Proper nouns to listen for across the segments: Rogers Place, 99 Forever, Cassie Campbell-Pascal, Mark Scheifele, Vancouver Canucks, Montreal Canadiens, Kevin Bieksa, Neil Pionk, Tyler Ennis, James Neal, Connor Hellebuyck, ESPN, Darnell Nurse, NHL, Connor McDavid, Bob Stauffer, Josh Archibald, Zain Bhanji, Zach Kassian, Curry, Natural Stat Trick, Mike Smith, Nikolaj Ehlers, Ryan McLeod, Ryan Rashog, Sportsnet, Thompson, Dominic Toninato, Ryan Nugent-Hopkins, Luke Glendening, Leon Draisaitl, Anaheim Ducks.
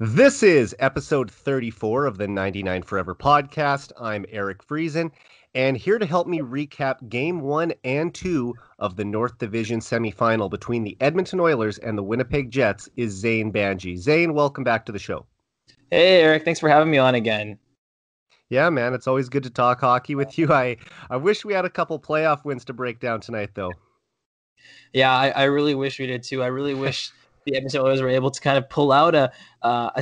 This is episode 34 of the 99 Forever podcast. I'm Eric Friesen, and here to help me recap Game 1 and 2 of the North Division semifinal between the Edmonton Oilers and the Winnipeg Jets is Zain Bhanji. Zain, welcome back to the show. Hey, Eric. Thanks for having me on again. Yeah, man. It's always good to talk hockey with you. I wish we had a couple playoff wins to break down tonight, though. Yeah, I really wish we did, too. I really wish... the Edmonton Oilers were able to kind of pull out a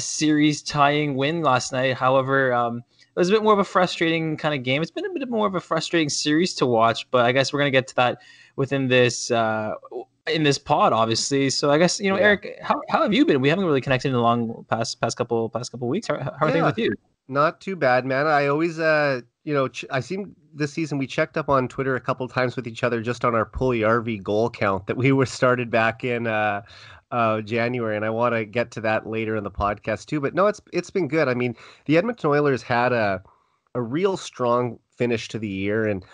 series-tying win last night. However, it was a bit more of a frustrating kind of game. It's been a bit more of a frustrating series to watch, but I guess we're going to get to that within this in this pod, obviously. So I guess, you know, yeah. Eric, how have you been? We haven't really connected in the long past couple weeks. How are things with you? Not too bad, man. I always, I seem this season we checked up on Twitter a couple times with each other just on our Puljujarvi goal count that we were started back in January, and I want to get to that later in the podcast too. But no, it's been good. I mean, the Edmonton Oilers had a real strong finish to the year, and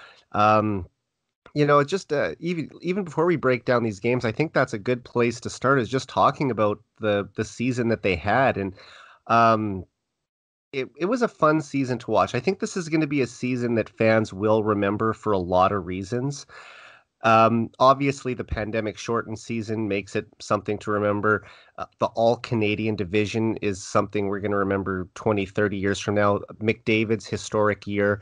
it's just even before we break down these games, I think that's a good place to start is just talking about the season that they had, and it was a fun season to watch. I think this is going to be a season that fans will remember for a lot of reasons. Obviously, the pandemic-shortened season makes it something to remember. The All-Canadian division is something we're going to remember 20, 30 years from now. McDavid's historic year.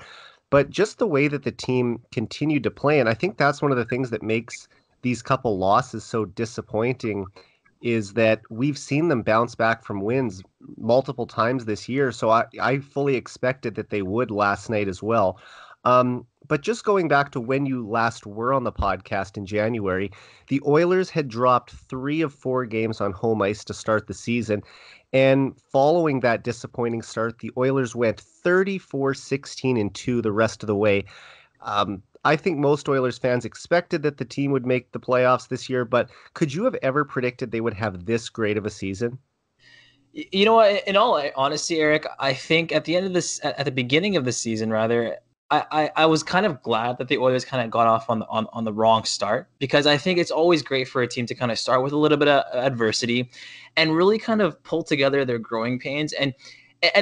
But just the way that the team continued to play, and I think that's one of the things that makes these couple losses so disappointing, is that we've seen them bounce back from wins multiple times this year. So I fully expected that they would last night as well. But just going back to when you last were on the podcast in January, the Oilers had dropped 3 of 4 games on home ice to start the season. And following that disappointing start, the Oilers went 34-16-2 the rest of the way. I think most Oilers fans expected that the team would make the playoffs this year, but could you have ever predicted they would have this great of a season? You know what? In all honesty, Eric, I think at the beginning of the season, rather, I was kind of glad that the Oilers kind of got off on the wrong start, because I think it's always great for a team to kind of start with a little bit of adversity and really kind of pull together their growing pains. And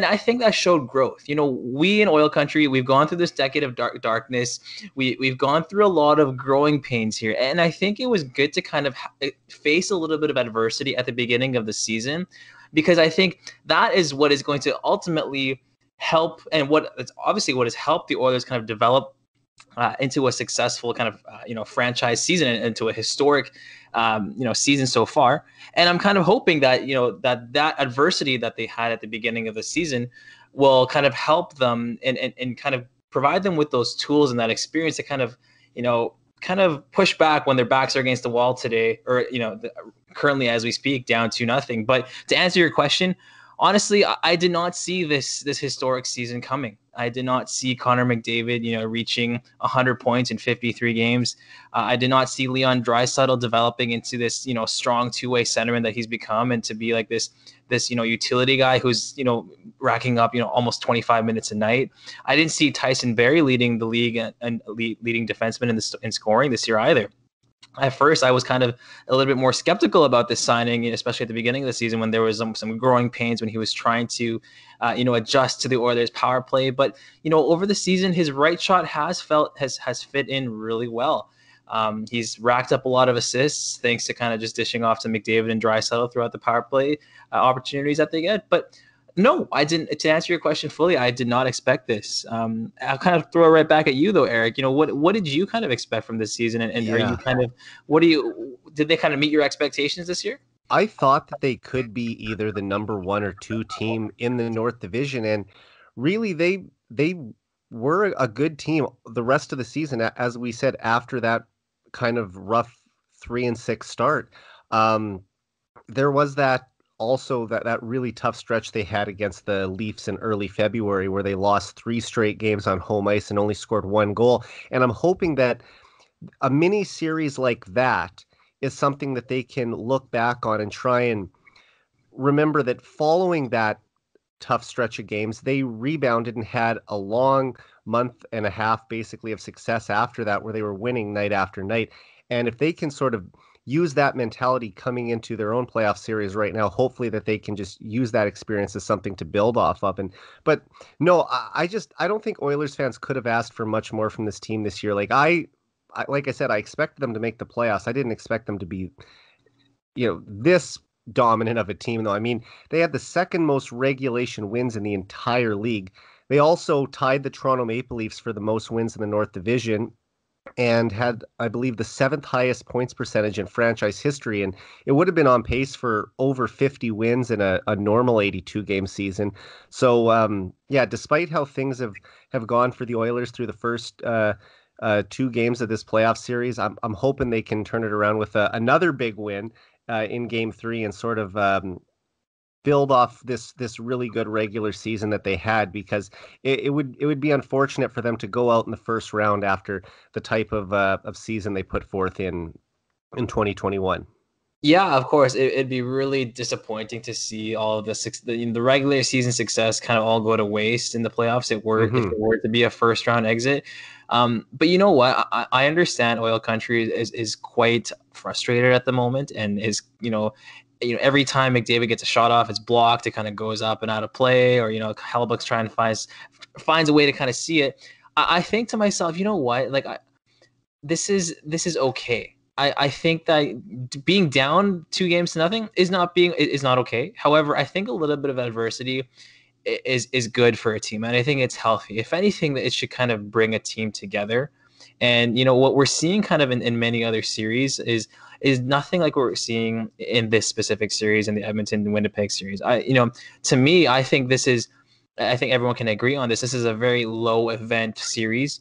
I think that showed growth. You know, we in oil country, we've gone through this decade of darkness. We've gone through a lot of growing pains here. And I think it was good to kind of face a little bit of adversity at the beginning of the season, because I think that is what is going to ultimately help, and what has helped the Oilers kind of develop into a successful kind of franchise season, and into a historic season so far. And I'm kind of hoping that that adversity that they had at the beginning of the season will kind of help them and kind of provide them with those tools and that experience to kind of push back when their backs are against the wall today, or currently as we speak, down 2-0. But to answer your question, honestly, I did not see this historic season coming. I did not see Connor McDavid, reaching 100 points in 53 games. I did not see Leon Draisaitl developing into this, strong two-way centerman that he's become, and to be like this utility guy who's, racking up, almost 25 minutes a night. I didn't see Tyson Barrie leading the league and leading defenseman in scoring this year either. At first, I was kind of a little bit more skeptical about this signing, especially at the beginning of the season when there was some growing pains when he was trying to, adjust to the Oilers' power play. But over the season, his right shot has fit in really well. He's racked up a lot of assists thanks to kind of just dishing off to McDavid and Draisaitl throughout the power play opportunities that they get. But no, I didn't. To answer your question fully, I did not expect this. I'll kind of throw it right back at you, though, Eric. What did you kind of expect from this season? And yeah. Are you kind of did they kind of meet your expectations this year? I thought that they could be either the number 1 or 2 team in the North Division, and really they were a good team the rest of the season. As we said, after that kind of rough 3-6 start, there was that. Also, that really tough stretch they had against the Leafs in early February, where they lost 3 straight games on home ice and only scored 1 goal. And I'm hoping that a mini series like that is something that they can look back on and try and remember that following that tough stretch of games, they rebounded and had a long month and a half basically of success after that, where they were winning night after night. And if they can sort of use that mentality coming into their own playoff series right now. Hopefully that they can just use that experience as something to build off of. But no, I don't think Oilers fans could have asked for much more from this team this year. Like I said, I expected them to make the playoffs. I didn't expect them to be, this dominant of a team, though. I mean, they had the second most regulation wins in the entire league. They also tied the Toronto Maple Leafs for the most wins in the North Division and had, I believe, the seventh highest points percentage in franchise history. And it would have been on pace for over 50 wins in a normal 82-game season. So, despite how things have gone for the Oilers through the first two games of this playoff series, I'm hoping they can turn it around with another big win in Game 3 and sort of build off this really good regular season that they had, because it would be unfortunate for them to go out in the first round after the type of season they put forth in 2021. Yeah, of course, it'd be really disappointing to see all of the regular season success kind of all go to waste in the playoffs. If it were to be a first round exit. But you know what? I understand oil country is quite frustrated at the moment and is, every time McDavid gets a shot off, it's blocked. It kind of goes up and out of play, or, Hellebuyck's trying to finds a way to kind of see it. I think to myself, you know what? Like, this is okay. I think that being down 2-0 is not okay. However, I think a little bit of adversity is good for a team, and I think it's healthy. If anything, it should kind of bring a team together. And what we're seeing kind of in many other series is nothing like what we're seeing in this specific series, in the Edmonton and Winnipeg series. To me, I think everyone can agree on this. This is a very low event series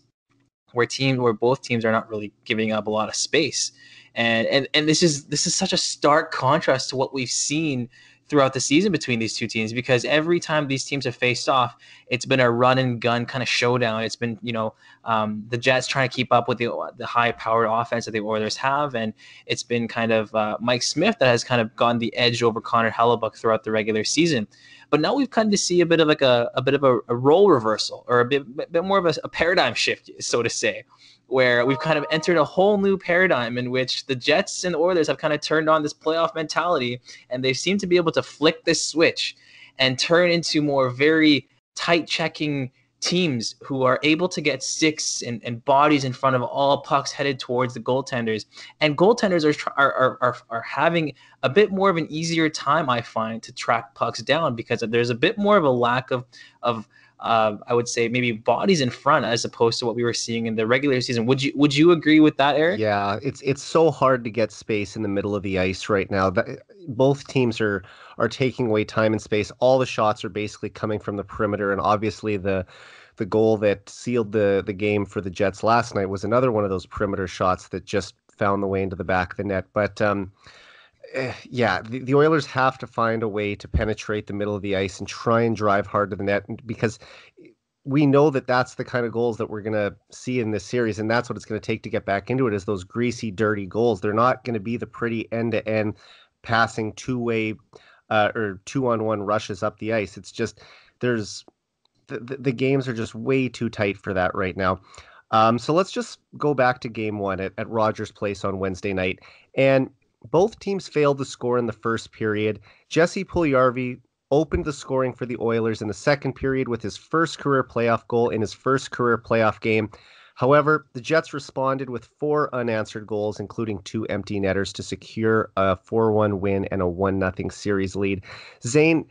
where both teams are not really giving up a lot of space. And this is such a stark contrast to what we've seen throughout the season between these two teams, because every time these teams have faced off, it's been a run and gun kind of showdown. It's been, the Jets trying to keep up with the high-powered offense that the Oilers have, and it's been kind of Mike Smith that has kind of gotten the edge over Connor Hellebuyck throughout the regular season. But now we've come to see a bit of like a role reversal, or a bit more of a paradigm shift, so to say, where we've kind of entered a whole new paradigm in which the Jets and the Oilers have kind of turned on this playoff mentality, and they seem to be able to flick this switch and turn into more very tight-checking teams who are able to get six and bodies in front of all pucks headed towards the goaltenders. And goaltenders are having a bit more of an easier time, I find, to track pucks down, because there's a bit more of a lack of I would say maybe bodies in front as opposed to what we were seeing in the regular season. Would you agree with that, Eric? Yeah, it's so hard to get space in the middle of the ice right now. Both teams are taking away time and space. All the shots are basically coming from the perimeter, and obviously the goal that sealed the game for the Jets last night was another one of those perimeter shots that just found the way into the back of the net. But the Oilers have to find a way to penetrate the middle of the ice and try and drive hard to the net, because we know that that's the kind of goals that we're going to see in this series, and that's what it's going to take to get back into it, is those greasy, dirty goals. They're not going to be the pretty end-to-end passing two-way or two-on-one rushes up the ice. It's just the games are just way too tight for that right now. So let's just go back to Game 1 at Rogers Place on Wednesday night. And both teams failed to score in the first period. Jesse Puljujarvi opened the scoring for the Oilers in the second period with his first career playoff goal in his first career playoff game. However, the Jets responded with four unanswered goals, including two empty netters, to secure a 4-1 win and a 1-0 series lead. Zain,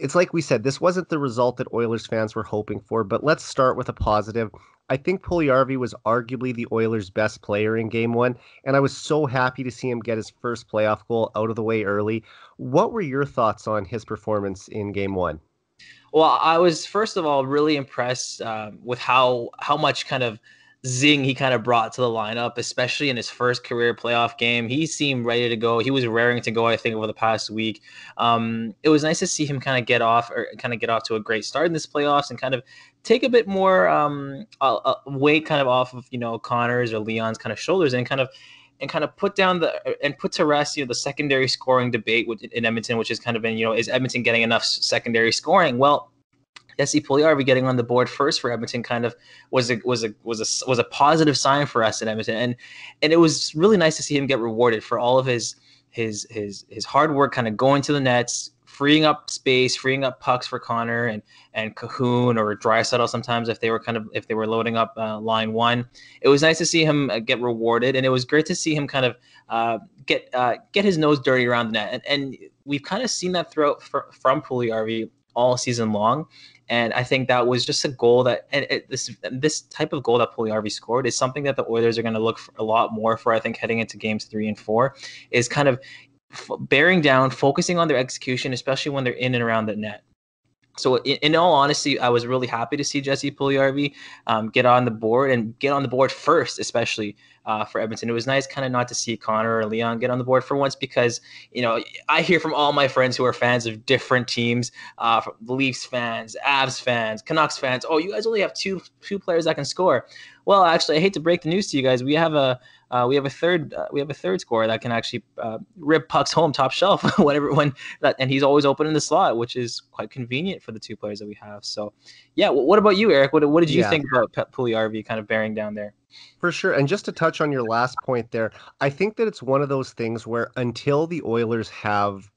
it's like we said, this wasn't the result that Oilers fans were hoping for, but let's start with a positive. I think Puljujarvi was arguably the Oilers' best player in Game 1, and I was so happy to see him get his first playoff goal out of the way early. What were your thoughts on his performance in Game 1? Well, I was, first of all, really impressed with how much kind of zing he kind of brought to the lineup, especially in his first career playoff game. He seemed ready to go. He was raring to go, I think, over the past week. It was nice to see him kind of get off to a great start in this playoffs and kind of take a bit more weight kind of off of Connor's or Leon's kind of shoulders, and kind of put down put to rest the secondary scoring debate in Edmonton, which has kind of been is Edmonton getting enough secondary scoring? Well, Jesse Puljujarvi getting on the board first for Edmonton kind of was a positive sign for us in Edmonton, and it was really nice to see him get rewarded for all of his hard work, kind of going to the nets, freeing up space, freeing up pucks for Connor and Kahun or Draisaitl sometimes if they were loading up line one. It was nice to see him get rewarded, and it was great to see him kind of get his nose dirty around the net, and we've kind of seen that throughout from Puljujarvi all season long. And I think that was just a goal that this type of goal that Puljujarvi scored is something that the Oilers are going to look for a lot more for, I think, heading into games 3 and 4, is kind of bearing down, focusing on their execution, especially when they're in and around the net. So in all honesty, I was really happy to see Jesse Puljujarvi get on the board first, especially for Edmonton. It was nice kind of not to see Connor or Leon get on the board for once, because, you know, I hear from all my friends who are fans of different teams, Leafs fans, Avs fans, Canucks fans, oh, you guys only have two players that can score. Well, actually, I hate to break the news to you guys. We have a third scorer that can actually rip pucks home top shelf and he's always open in the slot, which is quite convenient for the two players that we have. So, yeah. What about you, Eric? What did you think about Puljujarvi kind of bearing down there? For sure. And just to touch on your last point there, I think that it's one of those things where until the Oilers have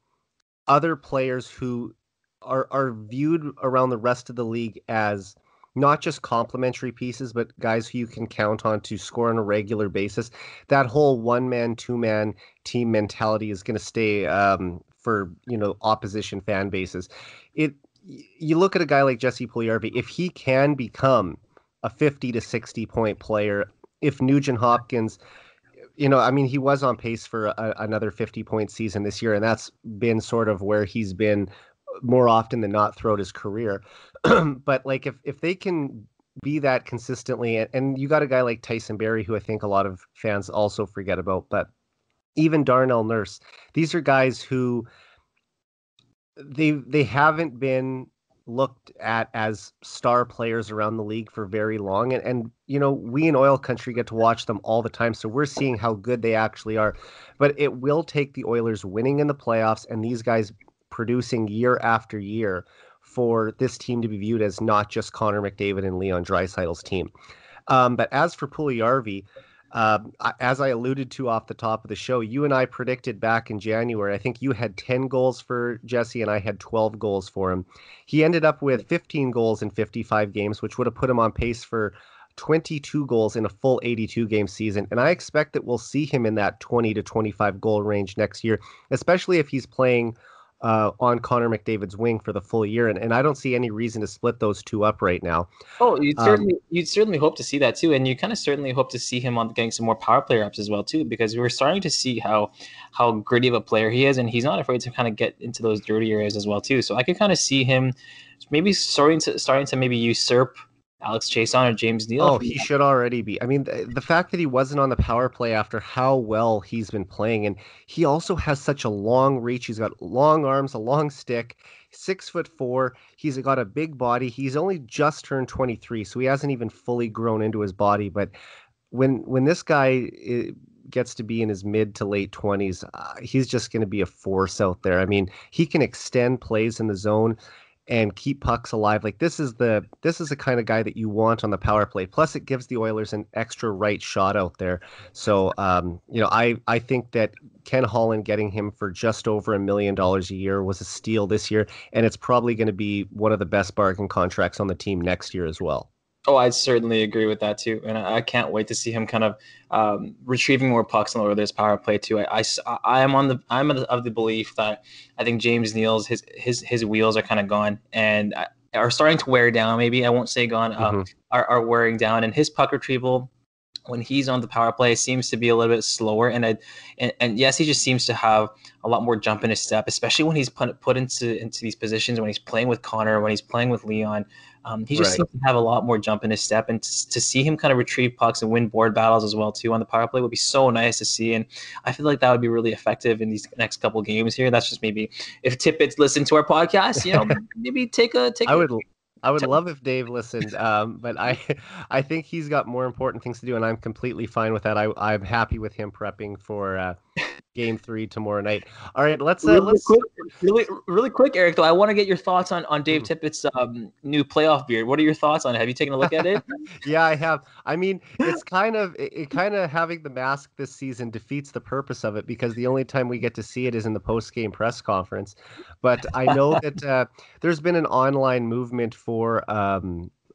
other players who are viewed around the rest of the league as not just complementary pieces, but guys who you can count on to score on a regular basis, that whole one-man, two-man team mentality is going to stay for, you know, opposition fan bases. You look at a guy like Jesse Puljujarvi, if he can become a 50 to 60 point player, if Nugent-Hopkins, you know, I mean, he was on pace for another 50 point season this year, and that's been sort of where he's been more often than not throughout his career. But like if they can be that consistently, and you got a guy like Tyson Barrie, who I think a lot of fans also forget about, but even Darnell Nurse, these are guys who they haven't been looked at as star players around the league for very long. And you know, we in oil country get to watch them all the time, so we're seeing how good they actually are. But it will take the Oilers winning in the playoffs and these guys producing year after year for this team to be viewed as not just Connor McDavid and Leon Draisaitl's team. But as for Puljujarvi, as I alluded to off the top of the show, you and I predicted back in January, I think you had 10 goals for Jesse and I had 12 goals for him. He ended up with 15 goals in 55 games, which would have put him on pace for 22 goals in a full 82-game season. And I expect that we'll see him in that 20 to 25 goal range next year, especially if he's playing on Connor McDavid's wing for the full year. And I don't see any reason to split those two up right now. Oh, you'd certainly hope to see that too. And you kind of certainly hope to see him getting some more power play reps as well too, because we're starting to see how gritty of a player he is. And he's not afraid to kind of get into those dirty areas as well too. So I could kind of see him maybe starting to usurp Alex Chason or James Neal. Oh, he should already be. I mean, the fact that he wasn't on the power play after how well he's been playing, and he also has such a long reach. He's got long arms, a long stick, 6'4". He's got a big body. He's only just turned 23, so he hasn't even fully grown into his body. But when this guy gets to be in his mid to late 20s, he's just going to be a force out there. I mean, he can extend plays in the zone and keep pucks alive. Like, this is the kind of guy that you want on the power play. Plus, it gives the Oilers an extra right shot out there. So, you know, I think that Ken Holland getting him for just over $1 million a year was a steal this year, and it's probably going to be one of the best bargain contracts on the team next year as well. Oh, I certainly agree with that too, and I can't wait to see him kind of retrieving more pucks on the Oilers' power play too. I'm of the belief that I think James Neal's his wheels are kind of gone and are starting to wear down. Maybe I won't say gone, are wearing down, and his puck retrieval when he's on the power play seems to be a little bit slower. And yes, he just seems to have a lot more jump in his step, especially when he's put into these positions, when he's playing with Connor, when he's playing with Leon. He just seems to have a lot more jump in his step, and to see him kind of retrieve pucks and win board battles as well too on the power play would be so nice to see. And I feel like that would be really effective in these next couple of games here. That's just maybe if Tippett's listened to our podcast, you know, maybe take a. I would love if Dave listened, but I think he's got more important things to do, and I'm completely fine with that. I'm happy with him prepping for Game 3 tomorrow night. All right, let's really quick, Eric. Though I want to get your thoughts on Dave Tippett's new playoff beard. What are your thoughts on it? Have you taken a look at it? Yeah, I have. I mean, it's kind of having the mask this season defeats the purpose of it because the only time we get to see it is in the post-game press conference. But I know that there's been an online movement for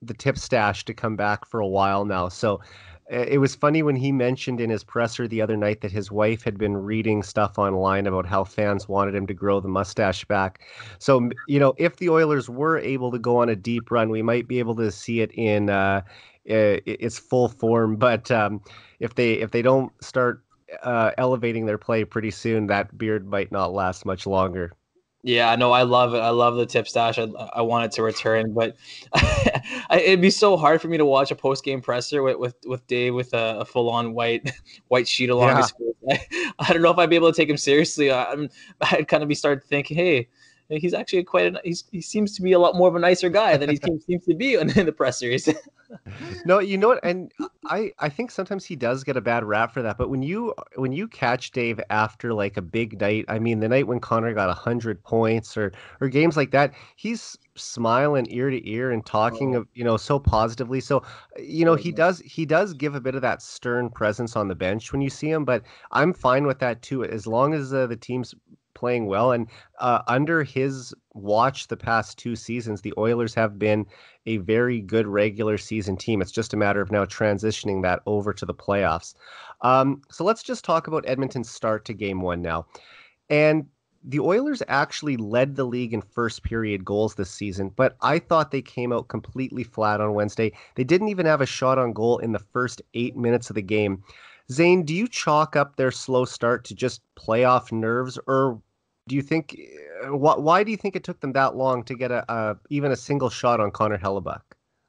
the Tip Stash to come back for a while now. So. It was funny when he mentioned in his presser the other night that his wife had been reading stuff online about how fans wanted him to grow the mustache back. So, you know, if the Oilers were able to go on a deep run, we might be able to see it in its full form. But if they don't start elevating their play pretty soon, that beard might not last much longer. Yeah, no, I love it. I love the Tip Stash. I want it to return, but it'd be so hard for me to watch a post-game presser with Dave with a full-on white sheet along his face. I don't know if I'd be able to take him seriously. I'd kind of be started thinking, hey, he's actually he seems to be a lot more of a nicer guy than he seems to be in the pressers. No, you know what? And I think sometimes he does get a bad rap for that. But when you catch Dave after like a big night, I mean, the night when Connor got 100 points or games like that, he's smiling ear to ear and talking of, you know, so positively. So, you know, he does give a bit of that stern presence on the bench when you see him. But I'm fine with that, too, as long as the team's playing well. And under his watch the past two seasons, the Oilers have been a very good regular season team. It's just a matter of now transitioning that over to the playoffs. So let's just talk about Edmonton's start to game one now. And the Oilers actually led the league in first period goals this season, but I thought they came out completely flat on Wednesday. They didn't even have a shot on goal in the first 8 minutes of the game. Zain, do you chalk up their slow start to just playoff nerves, or do you think why do you think it took them that long to get even a single shot on Connor Hellebuyck?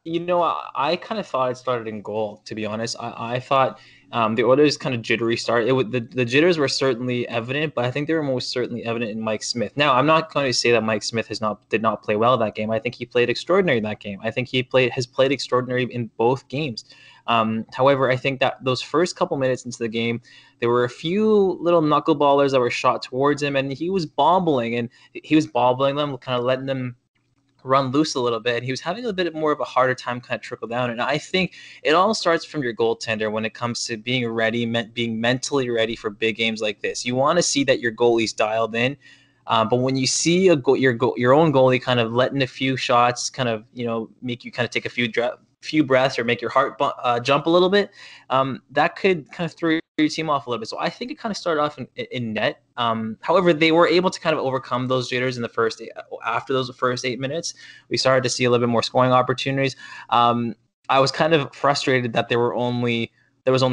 You know, I kind of thought it started in goal, to be honest. I thought the Oilers kind of jittery start. The jitters were certainly evident, but I think they were most certainly evident in Mike Smith. Now, I'm not going to say that Mike Smith did not play well that game. I think he played extraordinary that game. I think he has played extraordinary in both games. However, I think that those first couple minutes into the game, there were a few little knuckleballers that were shot towards him, and he was bobbling them, kind of letting them run loose a little bit, and he was having a bit more of a harder time kind of trickle down. And I think it all starts from your goaltender when it comes to being ready, being mentally ready for big games like this. You want to see that your goalie's dialed in, but when you see your own goalie kind of letting a few shots kind of, you know, make you kind of take a few breaths or make your heart jump a little bit, that could kind of throw your team off a little bit. So I think it kind of started off in net. However, they were able to kind of overcome those jitters in the after those first 8 minutes. We started to see a little bit more scoring opportunities. I was kind of frustrated that there was only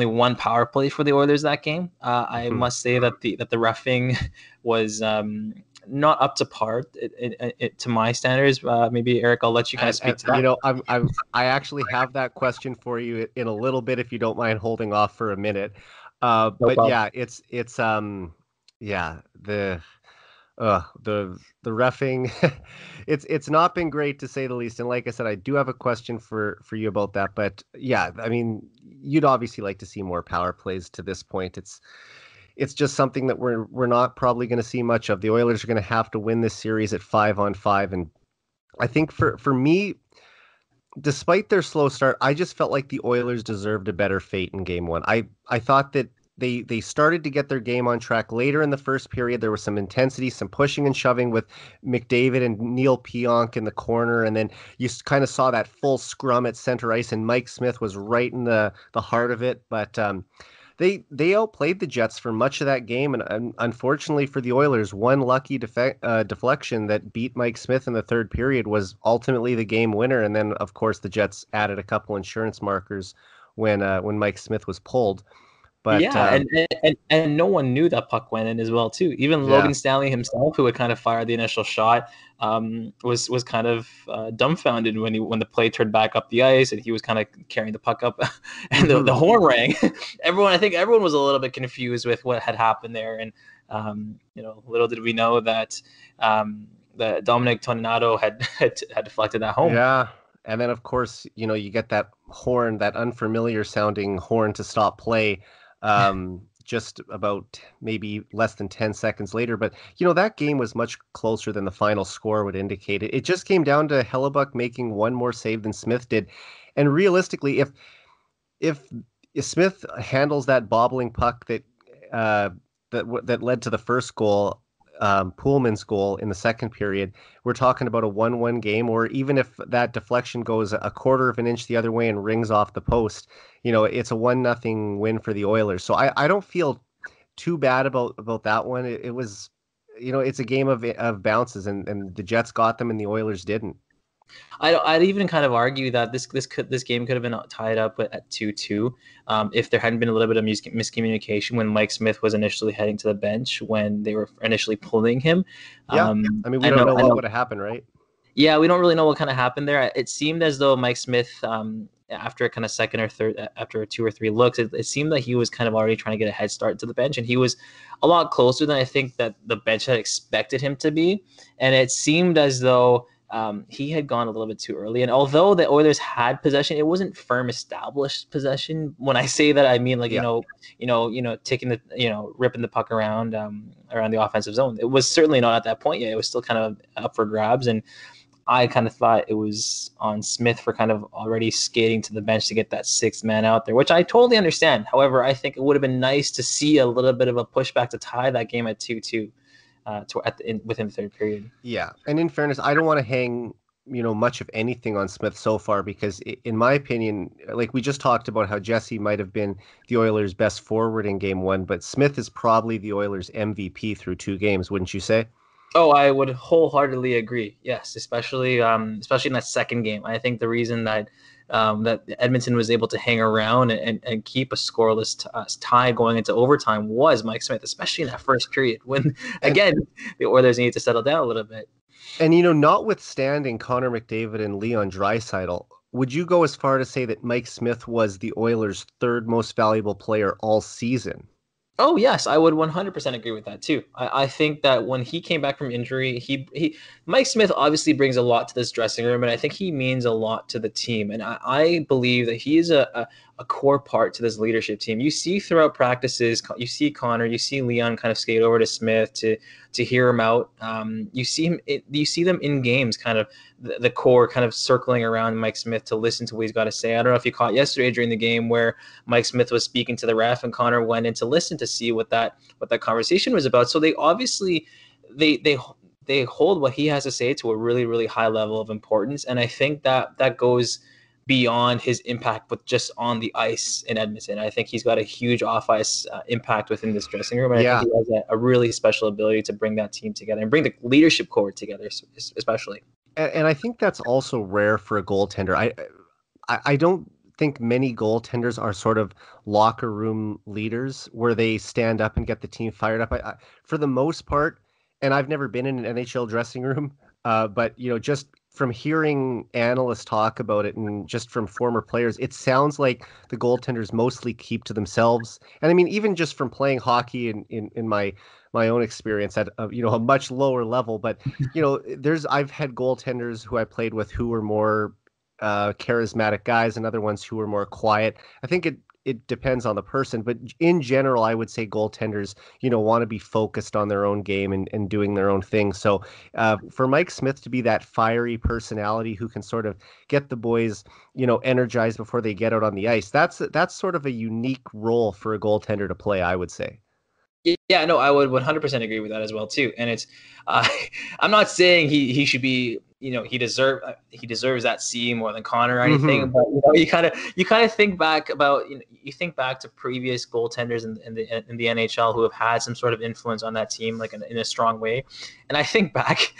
one power play for the Oilers that game. I must say that the roughing was not up to par to my standards. Maybe Eric, I'll let you kind of speak to that. You know, I actually have that question for you in a little bit, if you don't mind holding off for a minute. No problem. Yeah, the reffing, it's not been great to say the least. And like I said, I do have a question for you about that. But yeah, I mean, you'd obviously like to see more power plays to this point. It's just something that we're not probably going to see much of. The Oilers are going to have to win this series at 5-on-5. And I think for me, despite their slow start, I just felt like the Oilers deserved a better fate in game one. I thought that they started to get their game on track later in the first period. There was some intensity, some pushing and shoving with McDavid and Neil Pionk in the corner. And then you kind of saw that full scrum at center ice, and Mike Smith was right in the heart of it. But They outplayed the Jets for much of that game, and unfortunately for the Oilers, one lucky deflection that beat Mike Smith in the third period was ultimately the game winner. And then, of course, the Jets added a couple insurance markers when Mike Smith was pulled. But yeah, and no one knew that puck went in as well too. Even Logan Stanley himself, who had kind of fired the initial shot, was kind of dumbfounded when the play turned back up the ice and he was kind of carrying the puck up, and the horn rang. I think everyone was a little bit confused with what had happened there, and you know, little did we know that that Dominic Toninato had deflected that home. Yeah. And then, of course, you know, you get that horn, that unfamiliar sounding horn to stop play. just about maybe less than 10 seconds later. But, you know, that game was much closer than the final score would indicate. It just came down to Hellebuyck making one more save than Smith did. And realistically, if Smith handles that bobbling puck that led to the first goal, Pullman's goal in the second period, we're talking about a 1-1 game. Or even if that deflection goes a quarter of an inch the other way and rings off the post, you know, it's a 1-0 win for the Oilers. So I don't feel too bad about that one. It was, you know, it's a game of bounces, and the Jets got them and the Oilers didn't. I'd even kind of argue that this game could have been tied up at 2-2 if there hadn't been a little bit of miscommunication when Mike Smith was initially heading to the bench when they were initially pulling him. Yeah, I mean, we don't know what would have happened, right? Yeah, we don't really know what kind of happened there. It seemed as though Mike Smith, after a kind of second or third, after two or three looks, it seemed that he was kind of already trying to get a head start to the bench, and he was a lot closer than I think that the bench had expected him to be. And it seemed as though he had gone a little bit too early. And although the Oilers had possession, it wasn't firm established possession. When I say that, I mean, like, you know, taking the, you know, ripping the puck around the offensive zone. It was certainly not at that point yet. It was still kind of up for grabs. And I kind of thought it was on Smith for kind of already skating to the bench to get that sixth man out there, which I totally understand. However, I think it would have been nice to see a little bit of a pushback to tie that game at 2-2. Within the third period. Yeah, and in fairness, I don't want to hang, you know, much of anything on Smith so far, because in my opinion, like we just talked about how Jesse might have been the Oilers' best forward in game one, but Smith is probably the Oilers' MVP through two games, wouldn't you say? Oh, I would wholeheartedly agree. Yes, especially in that second game. I think the reason that Edmonton was able to hang around and keep a scoreless tie going into overtime was Mike Smith, especially in that first period when, again, the Oilers need to settle down a little bit. And, you know, notwithstanding Connor McDavid and Leon Draisaitl, would you go as far to say that Mike Smith was the Oilers' third most valuable player all season? Oh, yes, I would 100% agree with that, too. I think that when he came back from injury, Mike Smith obviously brings a lot to this dressing room, and I think he means a lot to the team. And I believe that he is a core part to this leadership team. You see throughout practices, you see Connor, you see Leon kind of skate over to Smith to hear him out. You see them in games, kind of the core kind of circling around Mike Smith to listen to what he's got to say. I don't know if you caught yesterday during the game where Mike Smith was speaking to the ref and Connor went in to listen to see what that conversation was about. So they obviously they hold what he has to say to a really, really high level of importance, and I think that goes beyond his impact, but just on the ice in Edmonton. I think he's got a huge off-ice impact within this dressing room. And yeah. I think he has a really special ability to bring that team together and bring the leadership core together, especially. And I think that's also rare for a goaltender. I don't think many goaltenders are sort of locker room leaders where they stand up and get the team fired up. I for the most part, and I've never been in an NHL dressing room, but, you know, just from hearing analysts talk about it and just from former players, it sounds like the goaltenders mostly keep to themselves. And I mean, even just from playing hockey in my own experience at you know, a much lower level, but you know, I've had goaltenders who I played with who were more charismatic guys and other ones who were more quiet. I think it depends on the person, but in general, I would say goaltenders, you know, want to be focused on their own game and doing their own thing. So for Mike Smith to be that fiery personality who can sort of get the boys, you know, energized before they get out on the ice, that's sort of a unique role for a goaltender to play, I would say. Yeah, no, I would 100% agree with that as well, too. And it's I'm not saying he should be, you know, he deserves that C more than Connor or anything. Mm-hmm. But you know, you kind of think back about, you know, you think back to previous goaltenders in the NHL who have had some sort of influence on that team, like in a strong way. And I think back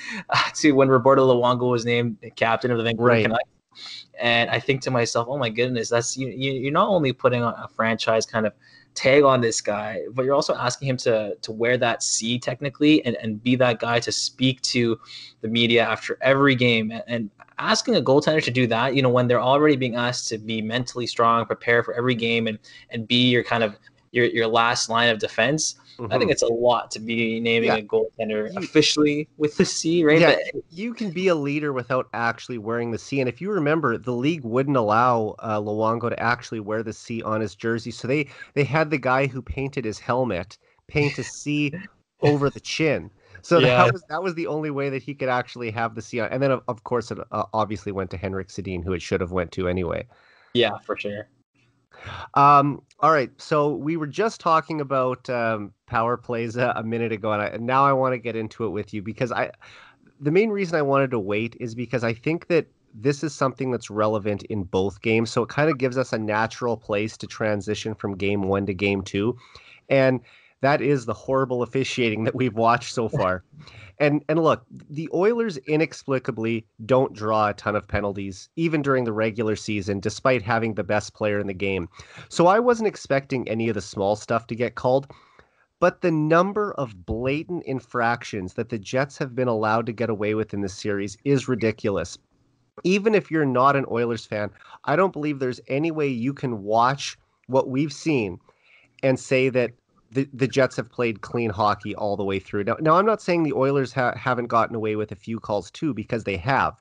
to when Roberto Luongo was named captain of the Vancouver Canucks. And I think to myself, oh my goodness, that's you're not only putting on a franchise kind of tag on this guy, but you're also asking him to wear that C technically and be that guy to speak to the media after every game, and asking a goaltender to do that, you know, when they're already being asked to be mentally strong, prepare for every game and be your kind of your last line of defense, I think it's a lot to be naming a goaltender officially with the C, right? Yeah, but you can be a leader without actually wearing the C. And if you remember, the league wouldn't allow Luongo to actually wear the C on his jersey. So they had the guy who painted his helmet paint a C over the chin. So that was the only way that he could actually have the C on. And then, of course, it obviously went to Henrik Sedin, who it should have went to anyway. Yeah, for sure. All right. So we were just talking about power plays a minute ago, and now I want to get into it with you because the main reason I wanted to wait is because I think that this is something that's relevant in both games. So it kind of gives us a natural place to transition from game one to game two. And that is the horrible officiating that we've watched so far. And look, the Oilers inexplicably don't draw a ton of penalties, even during the regular season, despite having the best player in the game. So I wasn't expecting any of the small stuff to get called. But the number of blatant infractions that the Jets have been allowed to get away with in this series is ridiculous. Even if you're not an Oilers fan, I don't believe there's any way you can watch what we've seen and say that the Jets have played clean hockey all the way through. Now I'm not saying the Oilers haven't gotten away with a few calls too, because they have.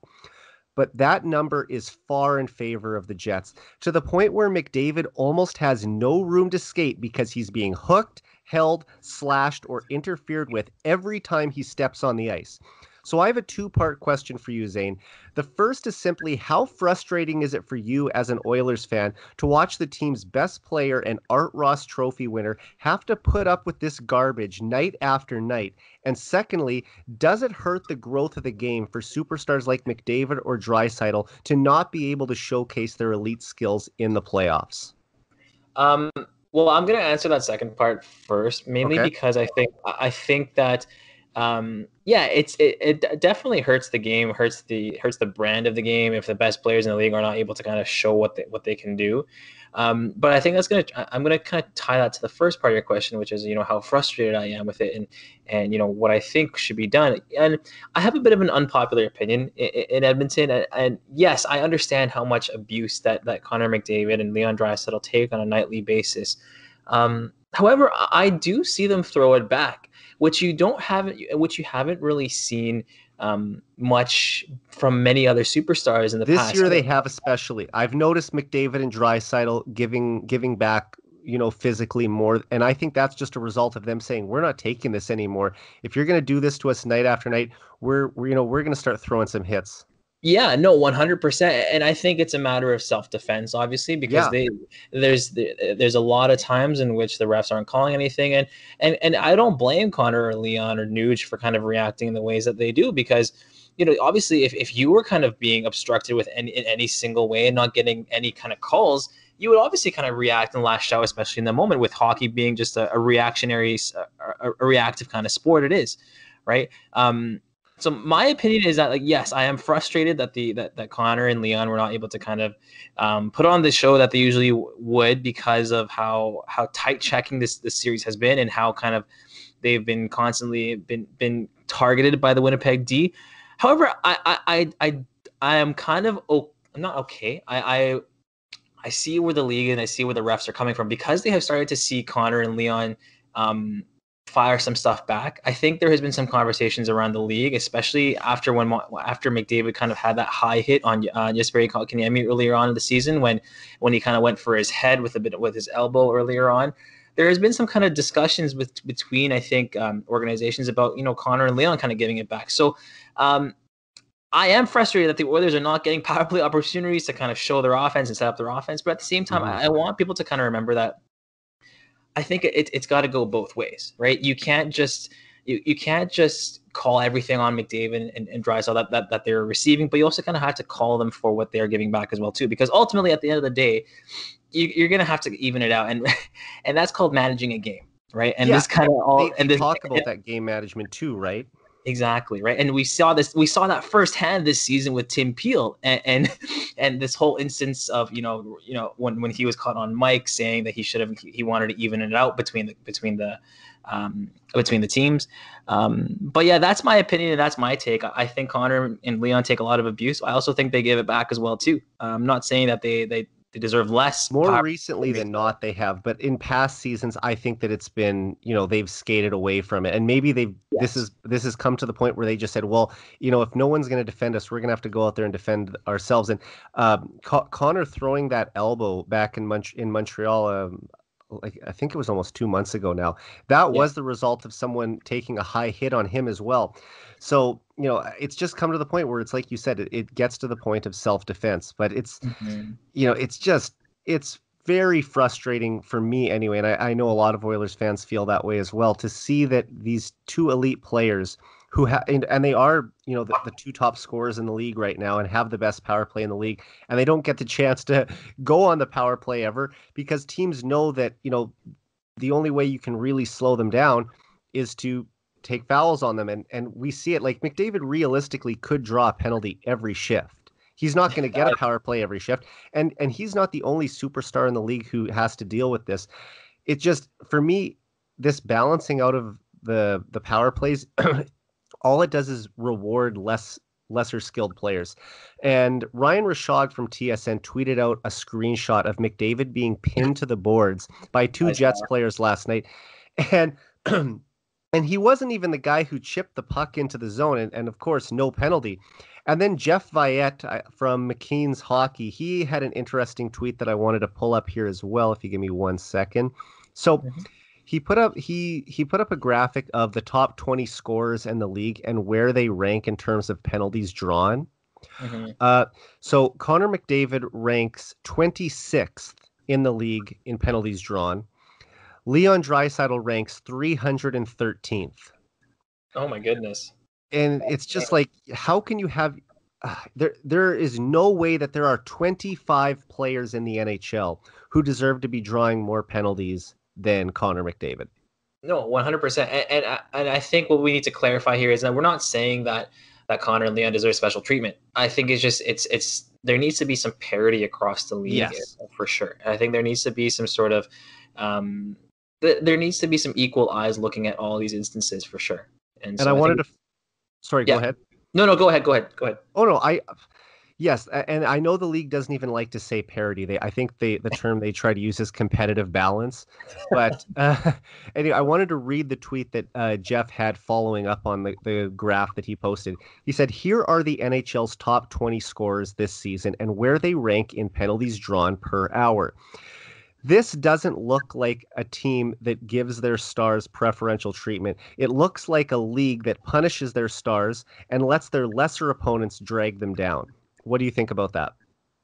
But that number is far in favor of the Jets, to the point where McDavid almost has no room to skate because he's being hooked, held, slashed, or interfered with every time he steps on the ice. So I have a two-part question for you, Zain. The first is simply, how frustrating is it for you as an Oilers fan to watch the team's best player and Art Ross Trophy winner have to put up with this garbage night after night? And secondly, does it hurt the growth of the game for superstars like McDavid or Draisaitl to not be able to showcase their elite skills in the playoffs? Well, I'm going to answer that second part first, mainly because I think that it definitely hurts the game, hurts the brand of the game if the best players in the league are not able to kind of show what they can do. But I think I'm gonna kind of tie that to the first part of your question, which is, you know, how frustrated I am with it and you know what I think should be done. And I have a bit of an unpopular opinion in Edmonton, and yes, I understand how much abuse that Connor McDavid and Leon Draisaitl take on a nightly basis. However, I do see them throw it back, which you haven't really seen much from many other superstars in the past. This year they have, especially. I've noticed McDavid and Draisaitl giving back, you know, physically more, and I think that's just a result of them saying, we're not taking this anymore. If you're going to do this to us night after night, we're going to start throwing some hits. Yeah, no, 100%. And I think it's a matter of self-defense, obviously, because there's a lot of times in which the refs aren't calling anything. And I don't blame Connor or Leon or Nuge for kind of reacting in the ways that they do, because, you know, obviously if you were kind of being obstructed with in any single way and not getting any kind of calls, you would obviously kind of react and lash out, especially in the moment, with hockey being just a reactive kind of sport it is, right? So my opinion is that, like, yes, I am frustrated that Connor and Leon were not able to kind of put on the show that they usually would, because of how tight checking this series has been and how kind of they've been constantly been targeted by the Winnipeg D. However, I am kind of not okay. I see where the league and I see where the refs are coming from, because they have started to see Connor and Leon fire some stuff back. I think there has been some conversations around the league, especially after McDavid kind of had that high hit on Jesperi Kotkaniemi earlier on in the season, when he kind of went for his head with his elbow earlier on. There has been some kind of discussions between I think organizations about, you know, Connor and Leon kind of giving it back. So I am frustrated that the Oilers are not getting power play opportunities to kind of show their offense and set up their offense. But at the same time, I want people to kind of remember that I think it's got to go both ways, right? You can't just call everything on McDavid and Draisaitl that they're receiving, but you also kind of have to call them for what they're giving back as well too, because ultimately at the end of the day, you're going to have to even it out, and that's called managing a game, right? And this kind of all and they talk about that game management too, right? Exactly, right. And we saw that firsthand this season with Tim Peel and this whole instance of, you know, when he was caught on mic saying that he wanted to even it out between the teams. But yeah, that's my opinion and that's my take. I think Connor and Leon take a lot of abuse. I also think they give it back as well too. I'm not saying that they They deserve less. More recently than not, they have. But in past seasons, I think that it's been, you know, they've skated away from it. And maybe they've this has come to the point where they just said, well, you know, if no one's going to defend us, we're going to have to go out there and defend ourselves. And Connor throwing that elbow back in Montreal, like I think it was almost 2 months ago now, that was the result of someone taking a high hit on him as well. So, you know, it's just come to the point where it's like you said, it gets to the point of self-defense, but it's, you know, it's very frustrating for me anyway. And I know a lot of Oilers fans feel that way as well, to see that these two elite players who have, and they are, you know, the two top scorers in the league right now and have the best power play in the league, and they don't get the chance to go on the power play ever, because teams know that, you know, the only way you can really slow them down is to take fouls on them. And we see it, like McDavid realistically could draw a penalty every shift. He's not going to get a power play every shift. And he's not the only superstar in the league who has to deal with this. It just, for me, this balancing out of the power plays, all it does is reward lesser skilled players. And Ryan Rashog from TSN tweeted out a screenshot of McDavid being pinned to the boards by two Jets players last night. And he wasn't even the guy who chipped the puck into the zone. And of course, no penalty. And then Jeff Viette from McKean's Hockey, he had an interesting tweet that I wanted to pull up here as well, if you give me 1 second. So... He put up he put up a graphic of the top 20 scorers in the league and where they rank in terms of penalties drawn. So Connor McDavid ranks 26th in the league in penalties drawn. Leon Draisaitl ranks 313th. Oh my goodness! And it's just like, how can you have there is no way that there are 25 players in the NHL who deserve to be drawing more penalties than Connor McDavid. No, 100%. And I think what we need to clarify here is that we're not saying that Connor and Leon deserve special treatment. I think it's just it's there needs to be some parity across the league, for sure. I think there needs to be some sort of there needs to be some equal eyes looking at all these instances, for sure. And so I wanted to go ahead. No, go ahead. Oh no, Yes, and I know the league doesn't even like to say parity. I think the term they try to use is competitive balance. But anyway, I wanted to read the tweet that Jeff had following up on the graph that he posted. He said, here are the NHL's top 20 scorers this season and where they rank in penalties drawn per hour. This doesn't look like a team that gives their stars preferential treatment. It looks like a league that punishes their stars and lets their lesser opponents drag them down. What do you think about that?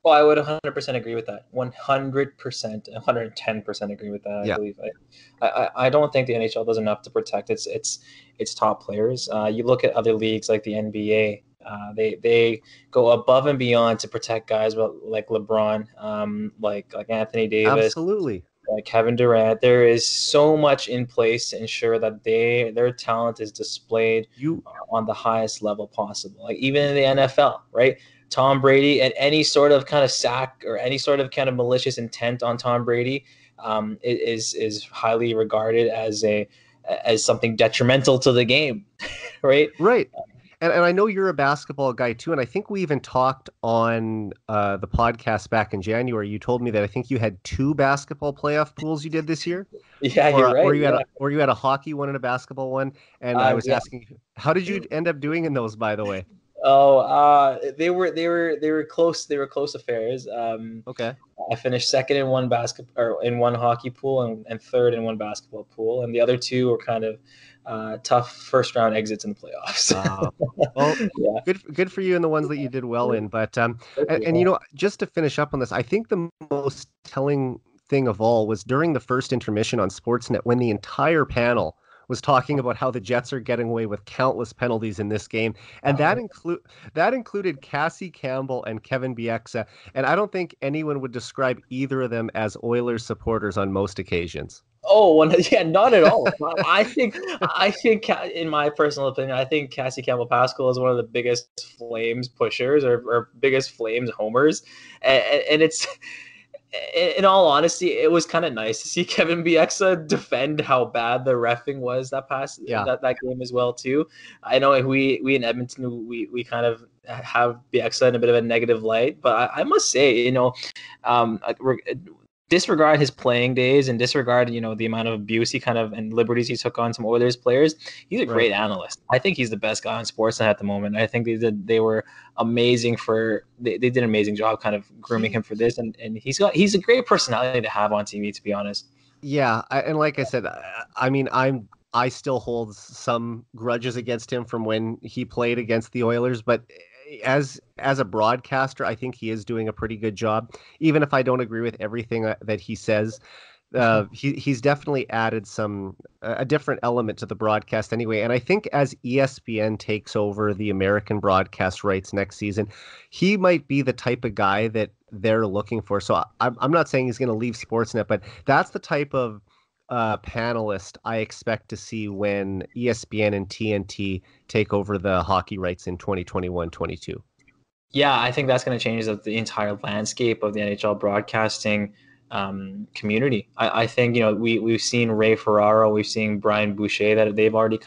Well, I would 100% agree with that. 100%, 110% agree with that. I believe. I don't think the NHL does enough to protect its top players. You look at other leagues like the NBA. They go above and beyond to protect guys like LeBron, like Anthony Davis. Absolutely. Kevin Durant. There is so much in place to ensure that their talent is displayed on the highest level possible. Like even in the NFL, right? Tom Brady and any sort of kind of sack or any sort of kind of malicious intent on Tom Brady is highly regarded as something detrimental to the game, right? Right. And I know you're a basketball guy too, and I think we even talked on the podcast back in January. You told me that I think you had two basketball playoff pools you did this year. Yeah, you're right. Or you had a hockey one and a basketball one. And I was asking, how did you end up doing in those, by the way? Oh, they were close. They were close affairs. Okay. I finished second in one hockey pool and third in one basketball pool. And the other two were kind of tough first round exits in the playoffs. Well, good for you in the ones that you did well in. But you know, just to finish up on this, I think the most telling thing of all was during the first intermission on Sportsnet when the entire panel was talking about how the Jets are getting away with countless penalties in this game. And that included Cassie Campbell and Kevin Bieksa. And I don't think anyone would describe either of them as Oilers supporters on most occasions. Oh, yeah, not at all. I think, in my personal opinion, I think Cassie Campbell Pascal is one of the biggest Flames pushers or biggest Flames homers. And it's... in all honesty, it was kind of nice to see Kevin Bieksa defend how bad the reffing was that game as well too. I know we in Edmonton we kind of have Bieksa in a bit of a negative light, but I must say, disregard his playing days and disregard, the amount of abuse he and liberties he took on some Oilers players, he's a great analyst. I think he's the best guy on Sportsnet at the moment. I think they did an amazing job grooming him for this. And he's a great personality to have on TV, to be honest. Yeah. And like I said, I still hold some grudges against him from when he played against the Oilers, but as a broadcaster, I think he is doing a pretty good job, even if I don't agree with everything that he says. He's definitely added a different element to the broadcast anyway. And I think as ESPN takes over the American broadcast rights next season, he might be the type of guy that they're looking for. So I'm not saying he's going to leave Sportsnet, but that's the type of panelist I expect to see when ESPN and TNT take over the hockey rights in 2021-22. Yeah, I think that's going to change the entire landscape of the NHL broadcasting community. I think, we've seen Ray Ferraro, we've seen Brian Boucher, that they've already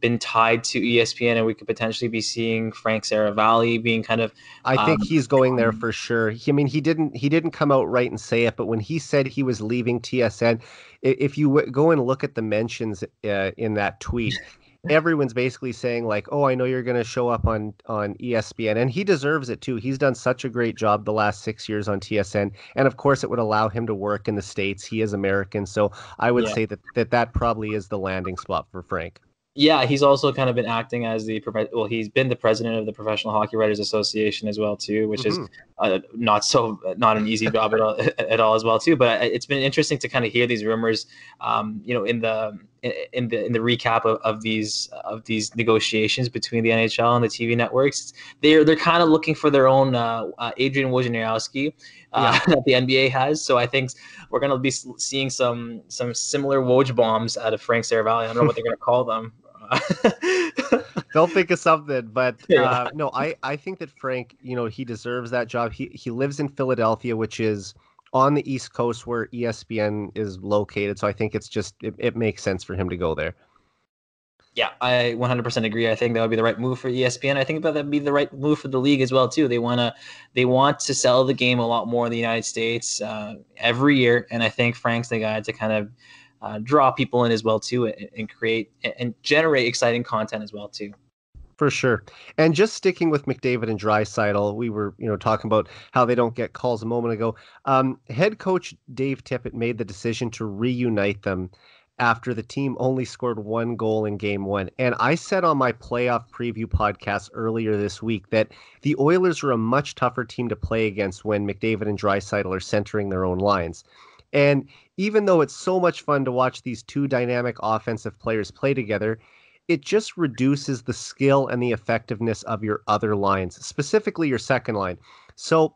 been tied to ESPN, and we could potentially be seeing Frank Saravalli being I think he's going there for sure. He didn't come out right and say it, but when he said he was leaving TSN, if you go and look at the mentions in that tweet, everyone's basically saying I know you're going to show up on ESPN, and he deserves it too. He's done such a great job the last 6 years on TSN, and of course it would allow him to work in the States. He is American, so I would say that probably is the landing spot for Frank. Yeah, he's also been acting as he's been the president of the Professional Hockey Writers Association as well too, which is not an easy job at all as well too. But it's been interesting to hear these rumors, in the recap of these negotiations between the NHL and the TV networks. They're looking for their own Adrian Wojnarowski that the NBA has. So I think we're going to be seeing some similar Woj bombs out of Frank Saravalli. I don't know what they're going to call them. They'll think of something, but no, I think that Frank, he deserves that job. He lives in Philadelphia, which is on the East Coast where ESPN is located. So I think it makes sense for him to go there. Yeah, I 100% agree. I think that would be the right move for ESPN. I think that would be the right move for the league as well too. They want to sell the game a lot more in the United States every year, and I think Frank's the guy to draw people in as well too, and create and generate exciting content as well too. For sure. And just sticking with McDavid and Draisaitl, we were talking about how they don't get calls a moment ago. Head coach Dave Tippett made the decision to reunite them after the team only scored one goal in game one. And I said on my playoff preview podcast earlier this week that the Oilers were a much tougher team to play against when McDavid and Draisaitl are centering their own lines. And even though it's so much fun to watch these two dynamic offensive players play together, it just reduces the skill and the effectiveness of your other lines, specifically your second line. So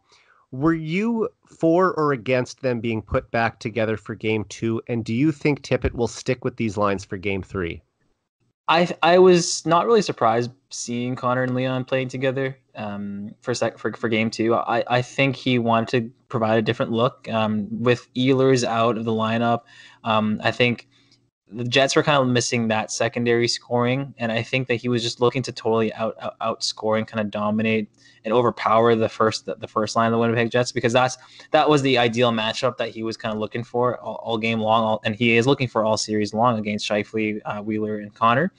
were you for or against them being put back together for game two? And do you think Tippett will stick with these lines for game three? I was not really surprised seeing Connor and Leon playing together for game two. I think he wanted to provide a different look with Ehlers out of the lineup. I think the Jets were missing that secondary scoring, and I think that he was just looking to totally outscore and dominate and overpower the first line of the Winnipeg Jets, because that was the ideal matchup that he was looking for all game long, and he is looking for all series long against Scheifele, Wheeler, and Connor.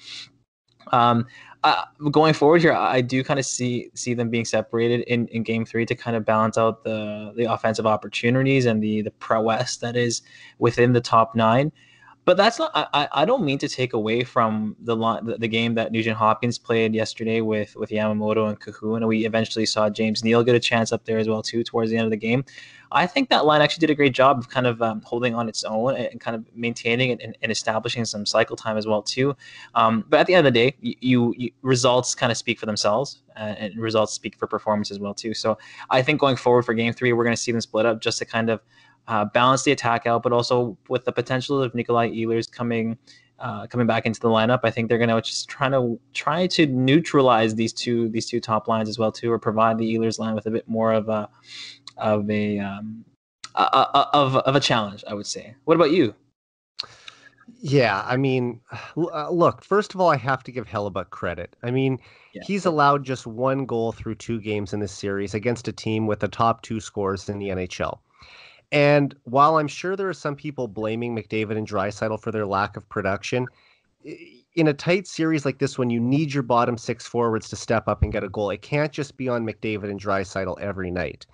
Going forward here, I do see them being separated in game three to balance out the offensive opportunities and the prowess that is within the top nine. But that's not. I don't mean to take away from the game that Nugent-Hopkins played yesterday with Yamamoto and Kahun, and we eventually saw James Neal get a chance up there as well too towards the end of the game. I think that line actually did a great job of holding on its own and maintaining it and establishing some cycle time as well too. But at the end of the day, you results speak for themselves, and results speak for performance as well too. So I think going forward for game three, we're going to see them split up just to balance the attack out, but also with the potential of Nikolaj Ehlers coming back into the lineup. I think they're going to just try to neutralize these two top lines as well too, or provide the Ehlers line with a bit more of a of a challenge, I would say. What about you? Yeah, I mean, look, first of all, I have to give Hellebuyck credit. I mean, he's allowed just one goal through two games in this series against a team with the top two scorers in the NHL. And while I'm sure there are some people blaming McDavid and Draisaitl for their lack of production, in a tight series like this one, you need your bottom six forwards to step up and get a goal. It can't just be on McDavid and Draisaitl every night.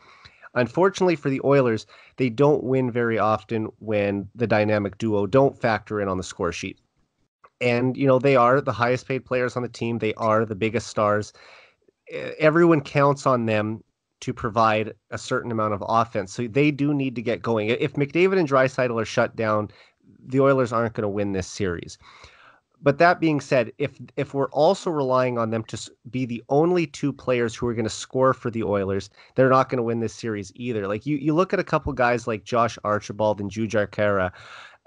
Unfortunately for the Oilers, they don't win very often when the dynamic duo don't factor in on the score sheet. And, you know, they are the highest paid players on the team. They are the biggest stars. Everyone counts on them to provide a certain amount of offense. So they do need to get going. If McDavid and Draisaitl are shut down, the Oilers aren't going to win this series. But that being said, if we're also relying on them to be the only two players who are going to score for the Oilers, they're not going to win this series either. Like you look at a couple guys like Josh Archibald and Pujujarvi,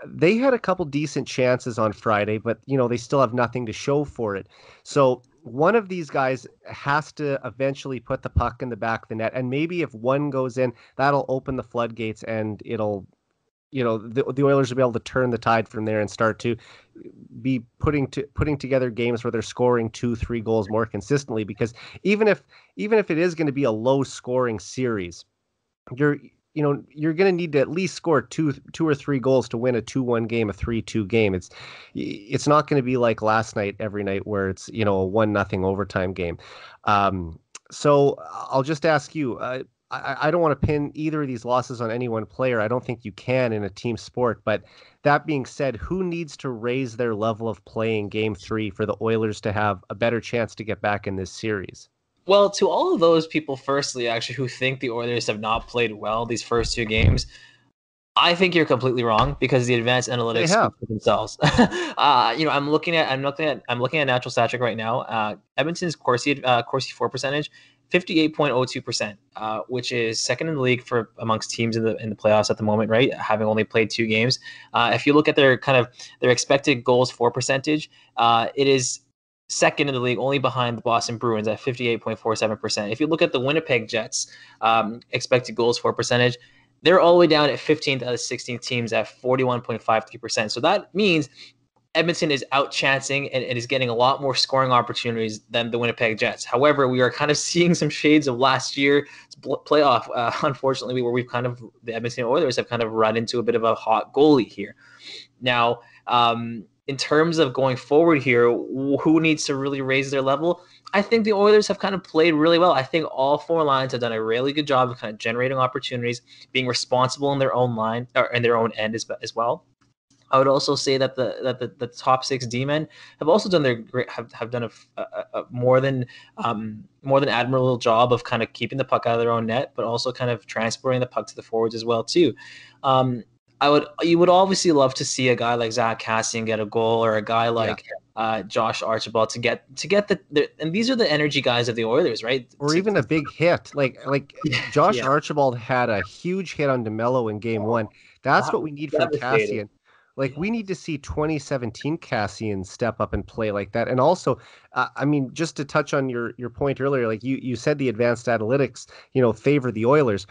they had a couple decent chances on Friday, but you know they still have nothing to show for it. So one of these guys has to eventually put the puck in the back of the net, and maybe if one goes in, that'll open the floodgates and it'll. You know, the Oilers will be able to turn the tide from there and start to be putting together games where they're scoring 2-3 goals more consistently, because even if it is going to be a low scoring series, you're going to need to at least score two or three goals to win a 2-1 game, a 3-2 game. It's not going to be like last night every night where it's, you know, a 1-0 overtime game. So I'll just ask you, I don't want to pin either of these losses on any one player. I don't think you can in a team sport. But that being said, who needs to raise their level of play in Game 3 for the Oilers to have a better chance to get back in this series? Well, to all of those people, firstly, actually, who think the Oilers have not played well these first two games, I think you're completely wrong, because the advanced analytics speak for themselves. I'm looking at natural stat trick right now. Edmonton's Corsi 4 percentage. 58.02%, which is second in the league for amongst teams in the playoffs at the moment, right? Having only played two games, if you look at their kind of their expected goals for percentage, it is second in the league, only behind the Boston Bruins at 58.47%. If you look at the Winnipeg Jets expected goals for percentage, they're all the way down at 15th out of 16 teams at 41.53%. So that means Edmonton is outchancing and is getting a lot more scoring opportunities than the Winnipeg Jets. However, we are kind of seeing some shades of last year's playoff, unfortunately, where the Edmonton Oilers have kind of run into a bit of a hot goalie here. Now, in terms of going forward here, who needs to really raise their level? I think the Oilers have kind of played really well. I think all four lines have done a really good job of kind of generating opportunities, being responsible in their own line or in their own end as well. I would also say that the top six D-men have also done a more than admirable job of kind of keeping the puck out of their own net, but also kind of transporting the puck to the forwards as well too. You would obviously love to see a guy like Zach Kassian get a goal, or a guy like Josh Archibald to get and these are the energy guys of the Oilers, right? Or even a big hit like Josh Archibald had a huge hit on DeMello in Game 1. That's what we need from Kassian. Like, we need to see 2017 Kassian step up and play like that. And also, I mean, just to touch on your point earlier, like you said, the advanced analytics, you know, favor the Oilers.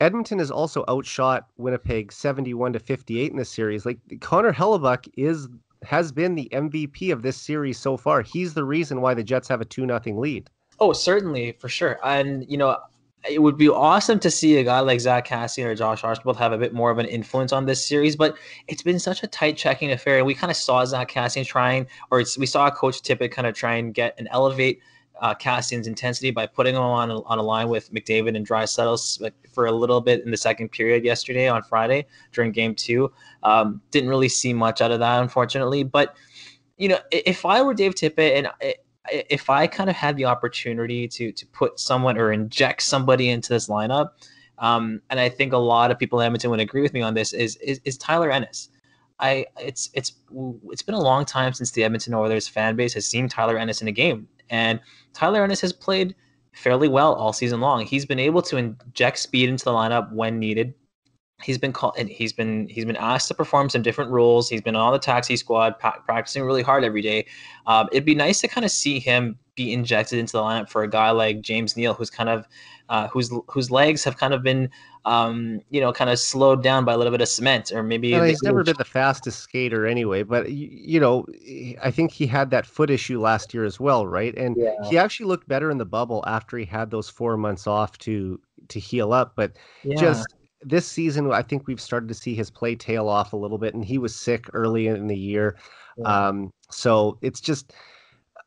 Edmonton has also outshot Winnipeg 71-58 in this series. Like, Connor Hellebuyck has been the MVP of this series so far. He's the reason why the Jets have a 2-0 lead. Oh, certainly, for sure. And, you know, it would be awesome to see a guy like Zach Kassian or Josh Archibald have a bit more of an influence on this series, but it's been such a tight checking affair. And we kind of saw Zach Kassian we saw Coach Tippett kind of try and get and elevate Kassian's intensity by putting him on a line with McDavid and Draisaitl for a little bit in the second period yesterday on Friday during Game 2. Didn't really see much out of that, unfortunately. But, you know, if I were Dave Tippett if I kind of had the opportunity to put someone or inject somebody into this lineup, and I think a lot of people in Edmonton would agree with me on this, is Tyler Ennis. It's been a long time since the Edmonton Oilers fan base has seen Tyler Ennis in a game, and Tyler Ennis has played fairly well all season long. He's been able to inject speed into the lineup when needed. He's been called, and he's been asked to perform some different roles. He's been on the taxi squad, practicing really hard every day. It'd be nice to kind of see him be injected into the lineup for a guy like James Neal, who's kind of whose legs have kind of been slowed down by a little bit of cement, or maybe he's never been the fastest skater anyway. But I think he had that foot issue last year as well, right? And he actually looked better in the bubble after he had those 4 months off to heal up. But just this season, I think we've started to see his play tail off a little bit, and he was sick early in the year, so it's just.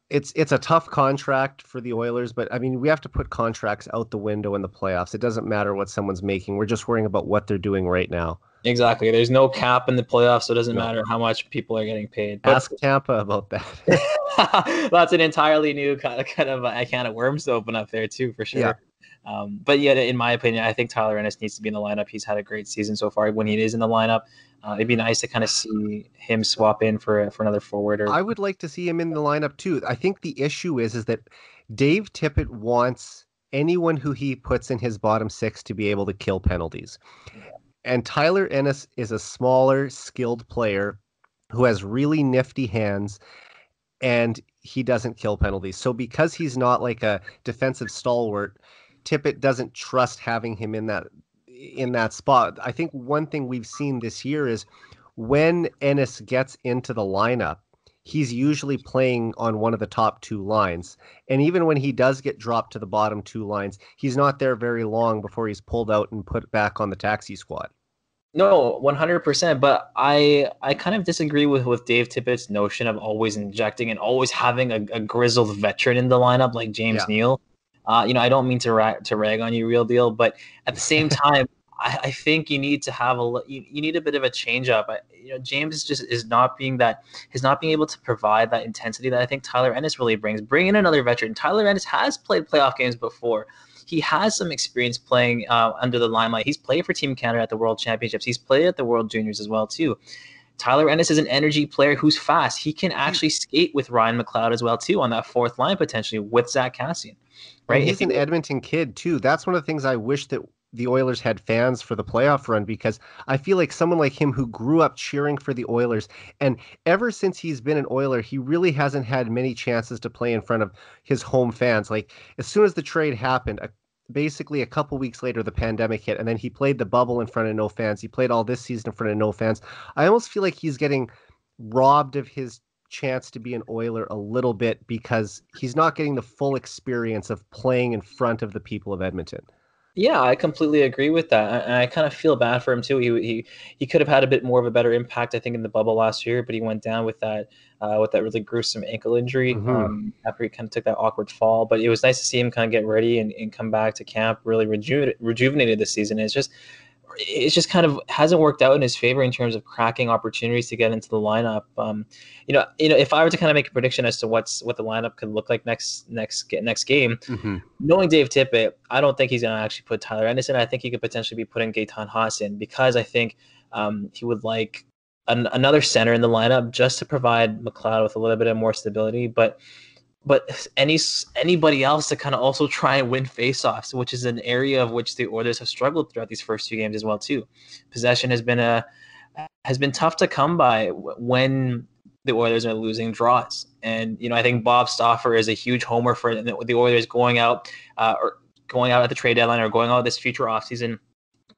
It's a tough contract for the Oilers, but I mean, we have to put contracts out the window in the playoffs. It doesn't matter what someone's making. We're just worrying about what they're doing right now. Exactly. There's no cap in the playoffs, so it doesn't matter how much people are getting paid. But ask Tampa about that. That's an entirely new kind of a can of worms to open up there too, for sure. Yeah. But yet, in my opinion, I think Tyler Ennis needs to be in the lineup. He's had a great season so far. When he is in the lineup, it'd be nice to kind of see him swap in for another forward. I would like to see him in the lineup too. I think the issue is that Dave Tippett wants anyone who he puts in his bottom six to be able to kill penalties. And Tyler Ennis is a smaller, skilled player who has really nifty hands, and he doesn't kill penalties. So because he's not like a defensive stalwart, Tippett doesn't trust having him in that spot. I think one thing we've seen this year is when Ennis gets into the lineup, he's usually playing on one of the top two lines. And even when he does get dropped to the bottom two lines, he's not there very long before he's pulled out and put back on the taxi squad. No, 100%. But I kind of disagree with Dave Tippett's notion of always injecting and always having a grizzled veteran in the lineup like James Neal. I don't mean to rag on you, real deal, but at the same time, I think you need to have you need a bit of a change up. James just is not being able to provide that intensity that I think Tyler Ennis really brings. Bring in another veteran. Tyler Ennis has played playoff games before. He has some experience playing under the limelight. He's played for Team Canada at the World Championships. He's played at the World Juniors as well too. Tyler Ennis is an energy player who's fast. He can actually skate with Ryan McLeod as well too on that fourth line potentially with Zach Kassian. Right, and he's an Edmonton kid too. That's one of the things I wish that the Oilers had fans for the playoff run, because I feel like someone like him who grew up cheering for the Oilers, and ever since he's been an Oiler, he really hasn't had many chances to play in front of his home fans. Like as soon as the trade happened, basically a couple weeks later, the pandemic hit, and then he played the bubble in front of no fans. He played all this season in front of no fans. I almost feel like he's getting robbed of his chance to be an Oiler a little bit because he's not getting the full experience of playing in front of the people of Edmonton. Yeah, I completely agree with that. And I kind of feel bad for him too. He could have had a bit more of a better impact, I think, in the bubble last year, but he went down with that really gruesome ankle injury after he kind of took that awkward fall. But it was nice to see him kind of get ready and come back to camp really rejuvenated this season. It's just kind of hasn't worked out in his favor in terms of cracking opportunities to get into the lineup. If I were to kind of make a prediction as to what the lineup could look like next game, knowing Dave Tippett, I don't think he's going to actually put Tyler Ennis in. I think he could potentially be putting Gaetan Haas in, because I think he would like another center in the lineup just to provide McLeod with a little bit of more stability. But anybody else to kind of also try and win faceoffs, which is an area of which the Oilers have struggled throughout these first few games as well too. Possession has been tough to come by when the Oilers are losing draws, and I think Bob Stauffer is a huge homer for the Oilers going out at the trade deadline or going out this future offseason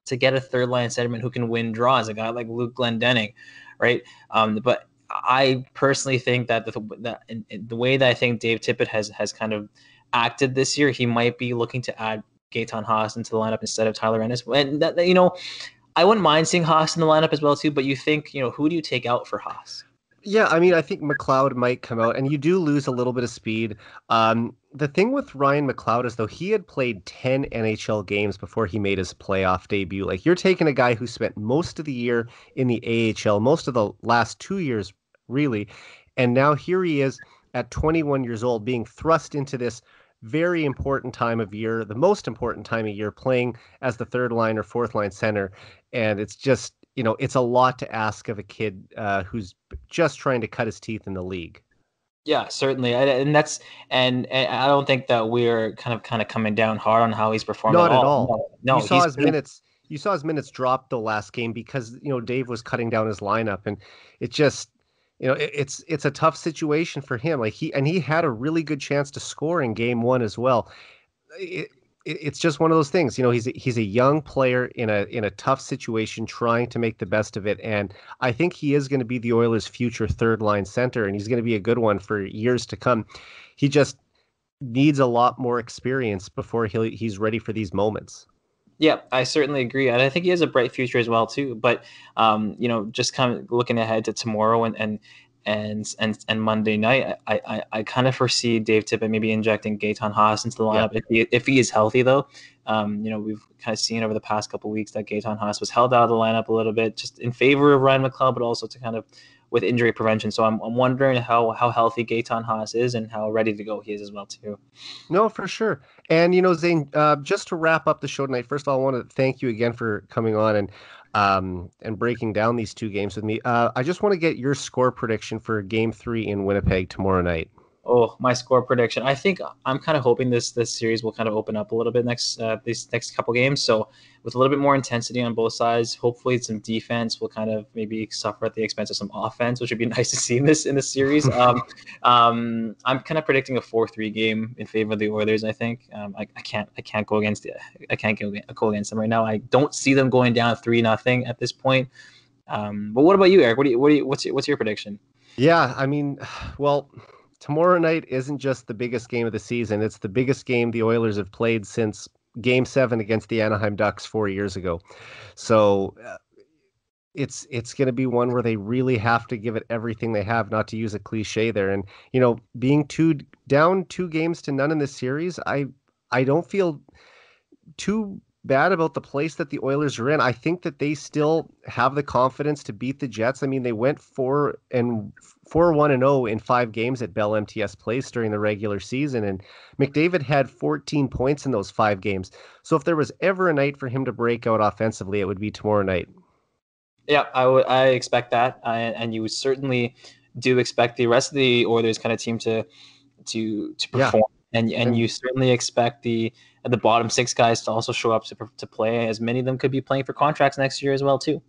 to get a third line centerman who can win draws, a guy like Luke Glendening, right? But I personally think that the way that I think Dave Tippett has kind of acted this year, he might be looking to add Gaetan Haas into the lineup instead of Tyler Ennis. And I wouldn't mind seeing Haas in the lineup as well too. But you think, who do you take out for Haas? Yeah, I mean, I think McLeod might come out, and you do lose a little bit of speed. The thing with Ryan McLeod is, though, he had played 10 NHL games before he made his playoff debut. Like, you're taking a guy who spent most of the year in the AHL, most of the last 2 years, really. And now here he is at 21 years old, being thrust into this very important time of year, the most important time of year, playing as the third line or fourth line center. And it's just, it's a lot to ask of a kid who's just trying to cut his teeth in the league. Yeah, certainly. And I don't think that we're kind of coming down hard on how he's performed. Not at all. No, you saw his minutes drop the last game because, Dave was cutting down his lineup, and it just, you know, it's a tough situation for him. Like he had a really good chance to score in game one as well. It's just one of those things, you know, he's a young player in a tough situation, trying to make the best of it. And I think he is going to be the Oilers' future third line center, and he's going to be a good one for years to come. He just needs a lot more experience before he's ready for these moments. Yeah, I certainly agree. And I think he has a bright future as well, too. But, you know, just kind of looking ahead to tomorrow and Monday night, I kind of foresee Dave Tippett maybe injecting Gaetan Haas into the lineup. Yeah. If he is healthy, though. You know, we've kind of seen over the past couple of weeks that Gaetan Haas was held out of the lineup a little bit, just in favor of Ryan McLeod, but also to kind of with injury prevention. So I'm wondering how healthy Gaetan Haas is and how ready to go he is as well, too. No, for sure. And, you know, Zain, just to wrap up the show tonight, first of all, I want to thank you again for coming on and breaking down these two games with me. I just want to get your score prediction for Game 3 in Winnipeg tomorrow night. Oh, my score prediction. I think I'm kind of hoping this series will kind of open up a little bit these next couple games. So with a little bit more intensity on both sides, hopefully some defense will kind of maybe suffer at the expense of some offense, which would be nice to see in this series. I'm kind of predicting a 4-3 game in favor of the Oilers. I think I can't go against them right now. I don't see them going down 3-0 at this point. But what about you, Eric? What's your prediction? Yeah, I mean, well, tomorrow night isn't just the biggest game of the season. It's the biggest game the Oilers have played since Game 7 against the Anaheim Ducks 4 years ago. So it's going to be one where they really have to give it everything they have, not to use a cliche there. And, you know, being down 2-0 in this series, I don't feel too bad about the place that the Oilers are in. I think that they still have the confidence to beat the Jets. I mean, they went 4-1-0 in 5 games at Bell MTS Place during the regular season, and McDavid had 14 points in those 5 games. So if there was ever a night for him to break out offensively, it would be tomorrow night. Yeah, I expect that, and you certainly do expect the rest of the Oilers kind of team to perform. Yeah. And you certainly expect the bottom 6 guys to also show up to play, as many of them could be playing for contracts next year as well, too.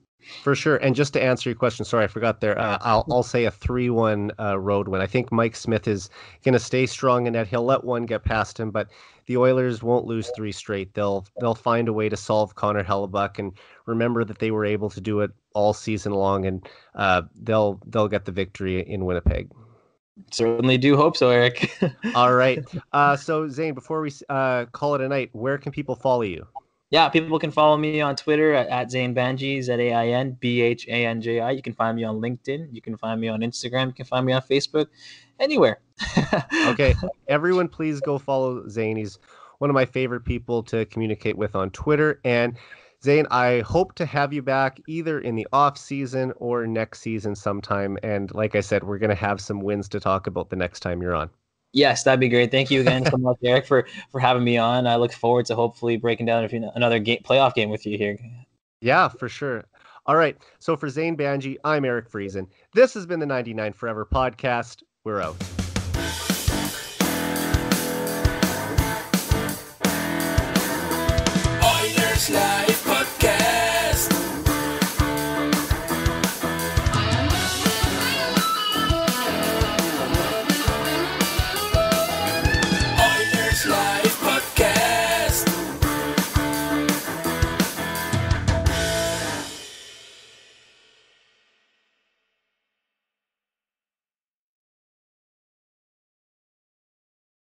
For sure. And just to answer your question, sorry, I forgot there. I'll say a 3-1 road win. I think Mike Smith is going to stay strong in that. He'll let one get past him, but the Oilers won't lose 3 straight. They'll find a way to solve Connor Hellebuyck, and remember that they were able to do it all season long, and they'll get the victory in Winnipeg. Certainly do hope so, Eric. All right. So, Zain, before we call it a night, where can people follow you? Yeah, people can follow me on Twitter at Zain Bhanji, ZainBhanji. You can find me on LinkedIn. You can find me on Instagram. You can find me on Facebook. Anywhere. Okay. Everyone, please go follow Zain. He's one of my favorite people to communicate with on Twitter. And, Zain, I hope to have you back either in the off season or next season sometime. And like I said, we're going to have some wins to talk about the next time you're on. Yes, that'd be great. Thank you again so much, Eric, for having me on. I look forward to hopefully breaking down another playoff game with you here. Yeah, for sure. All right. So for Zain Bhanji, I'm Eric Friesen. This has been the 99 Forever podcast. We're out.